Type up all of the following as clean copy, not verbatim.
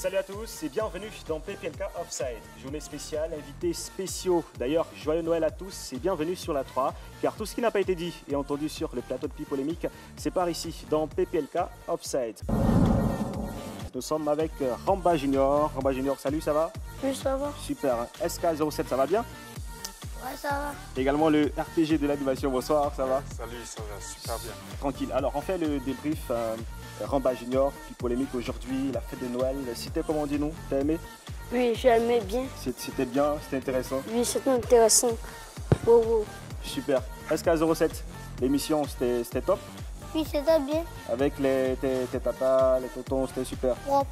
Salut à tous et bienvenue dans PPLK Offside. Journée spéciale, invités spéciaux. D'ailleurs, joyeux Noël à tous et bienvenue sur La 3. Car tout ce qui n'a pas été dit et entendu sur le plateau de Pi Polémique, c'est par ici, dans PPLK Offside. Nous sommes avec Ramba Junior. Ramba Junior, salut, ça va? Oui, ça va. Super. SK07, ça va bien? Ouais, ça va. Également le RPG de l'animation, bonsoir, ça va? Salut, ça va super bien. Tranquille. Alors, on fait le débrief. Ramba Junior, puis polémique aujourd'hui, la fête de Noël. C'était comment, dis-nous? T'as aimé? Oui, j'ai aimé bien. C'était bien, c'était intéressant? Oui, c'était intéressant. Wow, wow. Super. SK07, l'émission, c'était top? Oui, c'était bien. Avec tes tatas, les tontons, c'était super. Wow.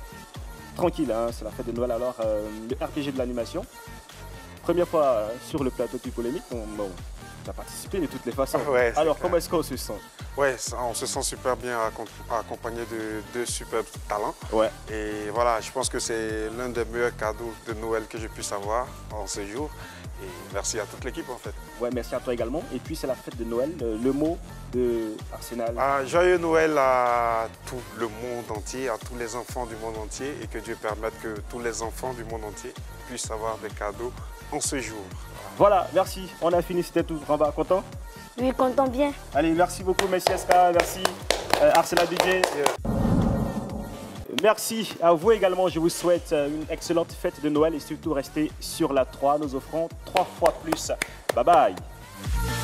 Tranquille, hein, c'est la fête de Noël, alors le RPG de l'animation. Première fois sur le plateau de polémique, on a participé de toutes les façons. Ouais, alors, comment est-ce qu'on se sent? Ouais, on se sent super bien accompagné de deux superbes talents. Ouais. Et voilà, je pense que c'est l'un des meilleurs cadeaux de Noël que je puisse avoir en ce jour. Et merci à toute l'équipe en fait. Ouais, merci à toi également. Et puis c'est la fête de Noël, le mot de Arsenal. Joyeux Noël à tout le monde entier, à tous les enfants du monde entier, et que Dieu permette que tous les enfants du monde entier puissent avoir des cadeaux en ce jour. Voilà, merci. On a fini, c'était tout. Ramba, content? Oui, content bien. Allez, merci beaucoup, messieurs SK, merci Arsène Aubier. Merci à vous également, je vous souhaite une excellente fête de Noël et surtout restez sur la 3, nous offrons 3 fois plus. Bye bye.